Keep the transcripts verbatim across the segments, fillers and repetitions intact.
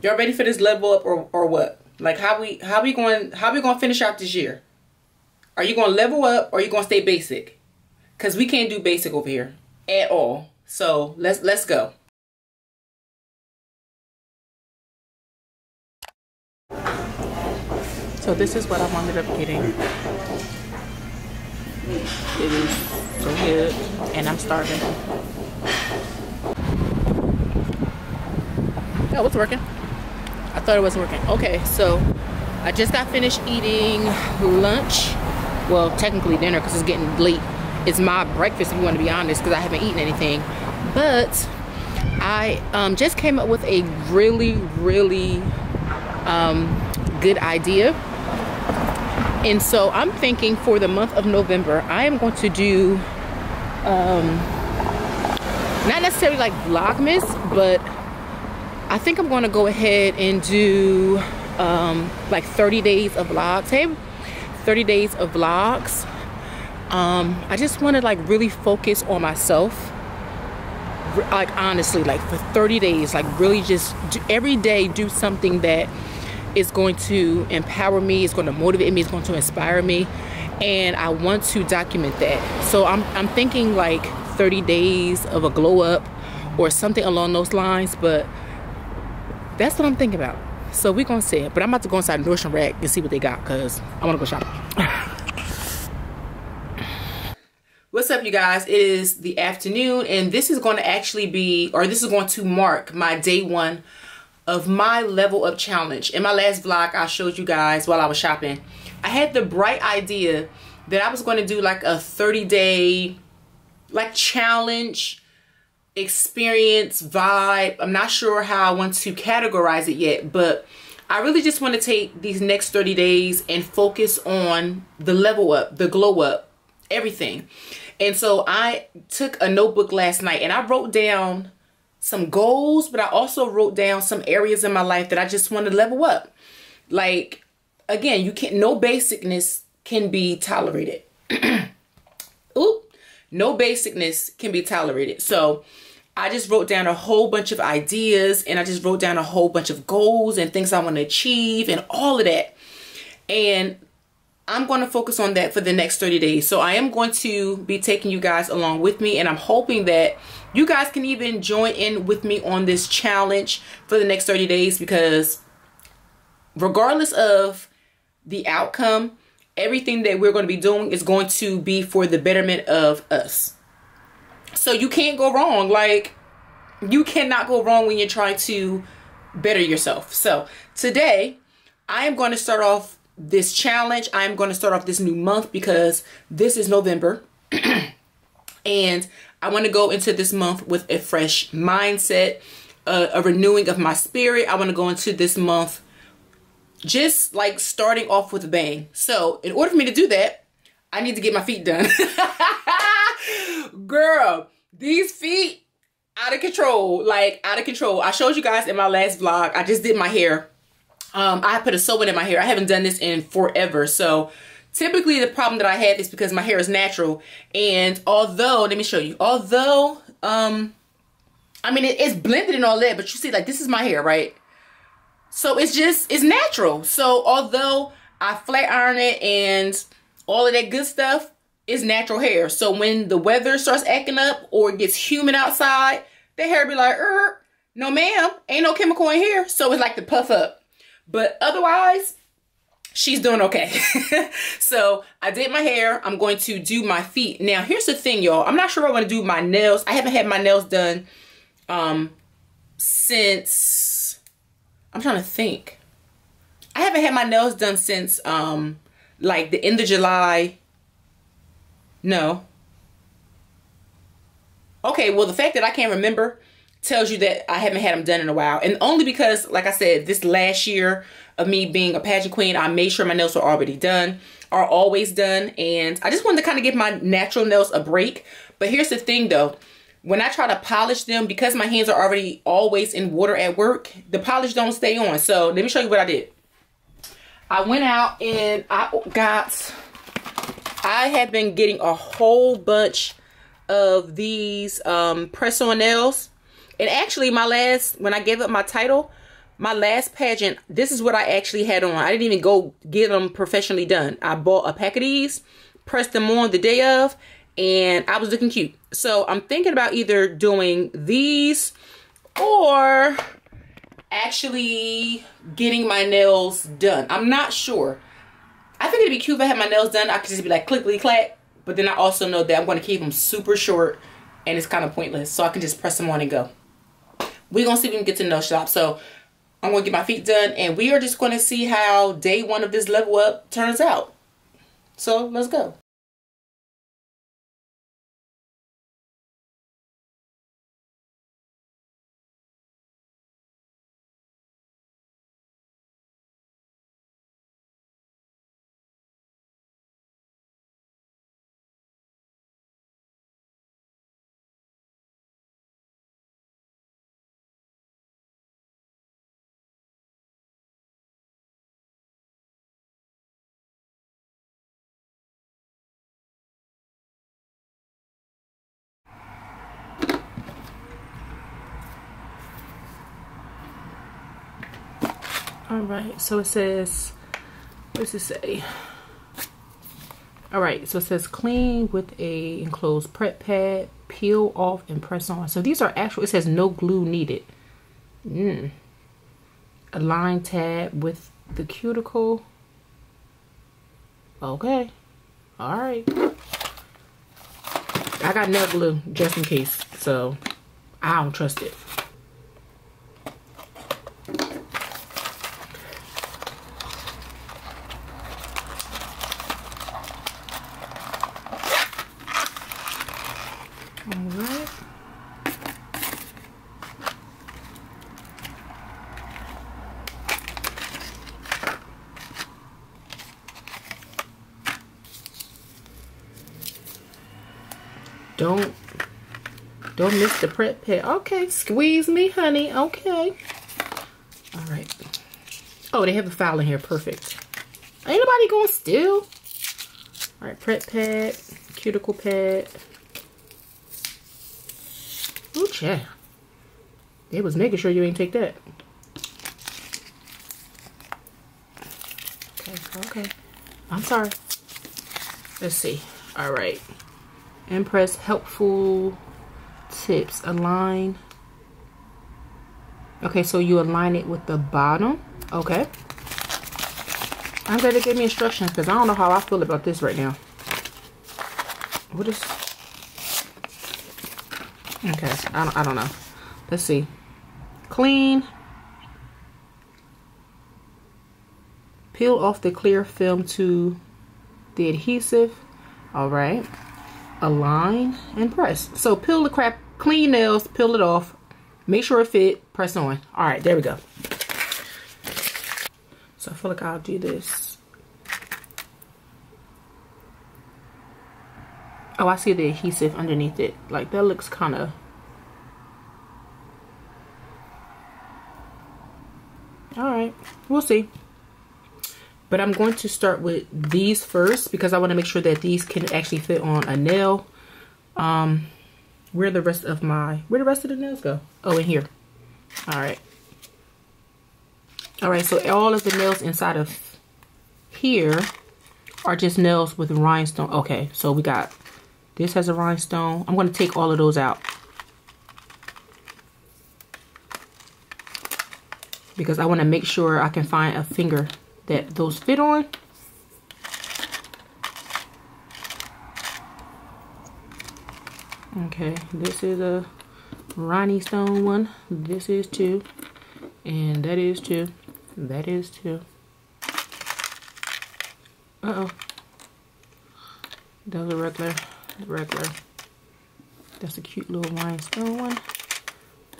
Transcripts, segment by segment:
Y'all ready for this level up or, or what? Like how we how we going how we gonna finish out this year? Are you gonna level up or are you gonna stay basic? Cause we can't do basic over here at all. So let's let's go. So this is what I wound up getting. It is so good, and I'm starving. Oh, it's working. I thought it wasn't working. Okay, so I just got finished eating lunch. Well, technically dinner, because it's getting late. It's my breakfast, if you want to be honest, because I haven't eaten anything. But I um, just came up with a really, really um, good idea. And so I'm thinking for the month of November, I am going to do, um, not necessarily like Vlogmas, but I think I'm going to go ahead and do um, like thirty days of vlogs. Hey, thirty days of vlogs. Um, I just want to like really focus on myself. Like honestly, like for thirty days, like really just do, every day do something that is going to empower me, it's going to motivate me, it's going to inspire me, and I want to document that. So I'm, I'm thinking like thirty days of a glow up or something along those lines, but that's what I'm thinking about. So we're going to see it, but I'm about to go inside Nordstrom Rack and see what they got because I want to go shopping. What's up, you guys? It is the afternoon, and this is going to actually be, or this is going to mark my day one of my level up challenge. In my last vlog, I showed you guys while I was shopping, I had the bright idea that I was going to do like a thirty day like challenge, experience, vibe. I'm not sure how I want to categorize it yet, but I really just want to take these next thirty days and focus on the level up, the glow up, everything. And so I took a notebook last night and I wrote down some goals, but I also wrote down some areas in my life that I just want to level up. Like, again, you can't, no basicness can be tolerated. Oop, no basicness can be tolerated. So I just wrote down a whole bunch of ideas, and I just wrote down a whole bunch of goals and things I want to achieve and all of that. And I'm going to focus on that for the next thirty days. So I am going to be taking you guys along with me, and I'm hoping that you guys can even join in with me on this challenge for the next thirty days, because regardless of the outcome, everything that we're going to be doing is going to be for the betterment of us. So you can't go wrong. Like, you cannot go wrong when you're trying to better yourself. So today I am going to start off this challenge. I'm going to start off this new month because this is November and I want to go into this month with a fresh mindset, uh, a renewing of my spirit. I want to go into this month just like starting off with a bang. So in order for me to do that, I need to get my feet done. Girl, these feet out of control, like out of control. I showed you guys in my last vlog, I just did my hair. Um, I put a soap in my hair. I haven't done this in forever. So typically the problem that I have is because my hair is natural. And although, let me show you, although, um, I mean, it, it's blended and all that, but you see, like, this is my hair, right? So it's just, it's natural. So although I flat iron it and all of that good stuff, it's natural hair. So when the weather starts acting up or it gets humid outside, the hair be like, er, no ma'am, ain't no chemical in here. So it's like the puff up. But otherwise, she's doing okay. So I did my hair. I'm going to do my feet. Now, here's the thing, y'all. I'm not sure I want to do my nails. I haven't had my nails done um, since, I'm trying to think. I haven't had my nails done since um, like the end of July. No. Okay, well, the fact that I can't remember tells you that I haven't had them done in a while. And only because, like I said, this last year of me being a pageant queen, I made sure my nails were already done, are always done. And I just wanted to kind of give my natural nails a break. But here's the thing though, when I try to polish them, because my hands are already always in water at work, the polish don't stay on. So let me show you what I did. I went out and I got, I have been getting a whole bunch of these um, press-on nails. And actually, my last, when I gave up my title, my last pageant, this is what I actually had on. I didn't even go get them professionally done. I bought a pack of these, pressed them on the day of, and I was looking cute. So I'm thinking about either doing these or actually getting my nails done. I'm not sure. I think it'd be cute if I had my nails done. I could just be like clickety clack, but then I also know that I'm going to keep them super short and it's kind of pointless. So I can just press them on and go. We're going to see if we can get to the nail shop. So I'm going to get my feet done and we are just going to see how day one of this level up turns out. So let's go. All right, so it says, what does it say? All right, so it says clean with a enclosed prep pad, peel off and press on. So these are actual, it says no glue needed. Mm. Align tab with the cuticle. Okay, all right. I got nail glue just in case, so I don't trust it. Don't, don't miss the prep pad. Okay, squeeze me, honey. Okay. All right. Oh, they have a file in here. Perfect. Ain't nobody gonna steal. All right, prep pad, cuticle pad. Ooh, child. They was making sure you ain't take that. Okay, okay. I'm sorry. Let's see. All right. And press helpful tips, align. Okay, so you align it with the bottom. Okay. I'm glad they gave me instructions because I don't know how I feel about this right now. What is? Okay, I don't, I don't know. Let's see. Clean. Peel off the clear film to the adhesive. All right. Align and press. So peel the crap, clean nails, peel it off, make sure it fit, press on. All right, there we go. So I feel like I'll do this. Oh, I see the adhesive underneath it. Like that looks kind of, all right, we'll see. But I'm going to start with these first because I want to make sure that these can actually fit on a nail. Um, where the rest of my, where the rest of the nails go? Oh, in here. All right. All right, so all of the nails inside of here are just nails with rhinestone. Okay, so we got, this has a rhinestone. I'm going to take all of those out. Because I want to make sure I can find a finger that those fit on. Okay, this is a rhinestone one. This is two, and that is two, that is two. Uh oh, that was a regular, regular. That's a cute little rhinestone one.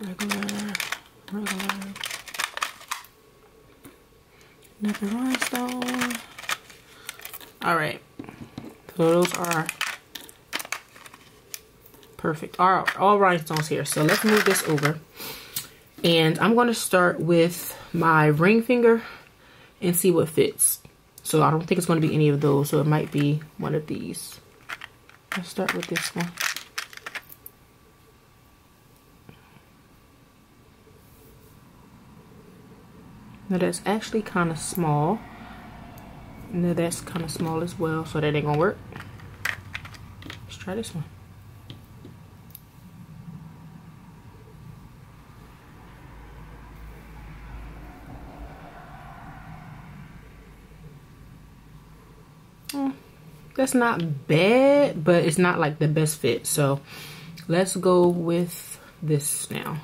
Regular, regular. Another rhinestone. Alright. So those are perfect. All, all rhinestones here. So let's move this over. And I'm going to start with my ring finger and see what fits. So I don't think it's going to be any of those. So it might be one of these. Let's start with this one. Now that's actually kind of small. Now that's kind of small as well, so that ain't gonna work. Let's try this one. Mm, that's not bad, but it's not like the best fit. So let's go with this now.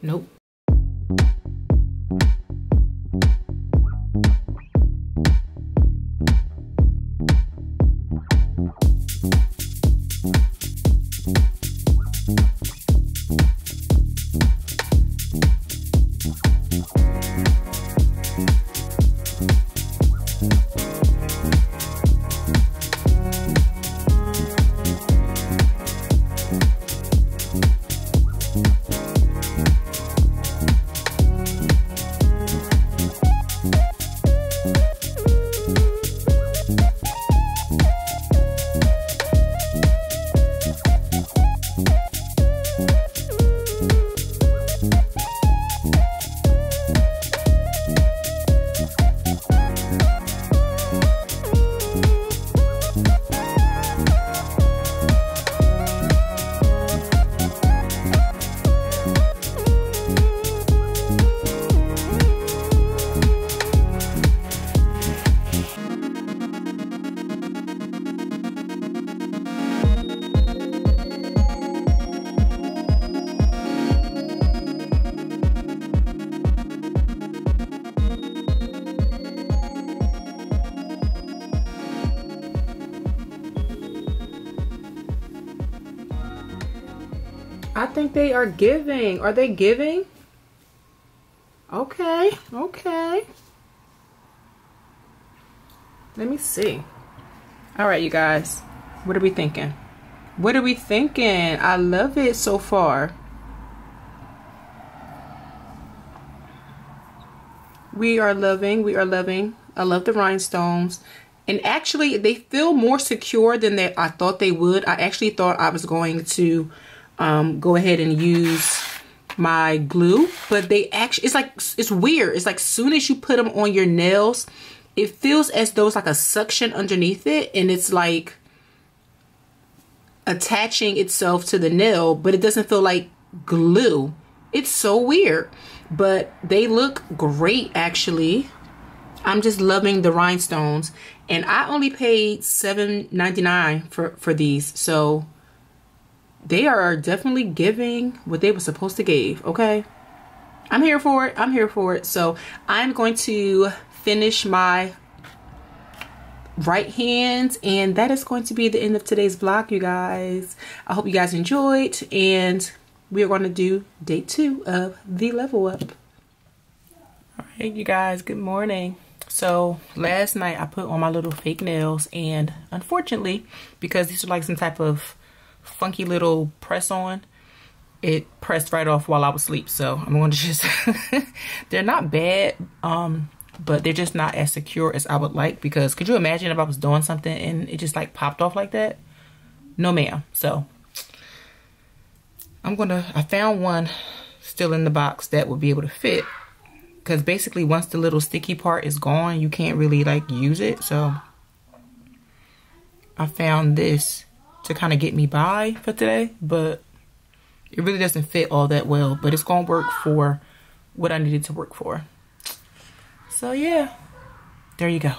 Nope. I think they are giving. Are they giving? Okay, okay. Let me see. All right, you guys. What are we thinking? What are we thinking? I love it so far. We are loving, we are loving. I love the rhinestones. And actually, they feel more secure than they, I thought they would. I actually thought I was going to Um, go ahead and use my glue, but they actually, it's like, it's weird. It's like soon as you put them on your nails, it feels as though it's like a suction underneath it, and it's like attaching itself to the nail, but it doesn't feel like glue. It's so weird, but they look great actually. I'm just loving the rhinestones, and I only paid seven ninety-nine for, for these, so they are definitely giving what they were supposed to give, okay? I'm here for it. I'm here for it. So I'm going to finish my right hand, and that is going to be the end of today's vlog, you guys. I hope you guys enjoyed, and we are going to do day two of the level up. All right, you guys, good morning. So last night I put on my little fake nails, and unfortunately, because these are like some type of funky little press on, it pressed right off while I was asleep, so I'm going to just they're not bad, um but they're just not as secure as I would like, because could you imagine if I was doing something and it just like popped off like that? No ma'am. So I'm gonna I found one still in the box that would be able to fit, because basically once the little sticky part is gone, you can't really like use it. So I found this to kind of get me by for today, but it really doesn't fit all that well, but it's gonna work for what I needed to work for. So yeah, there you go.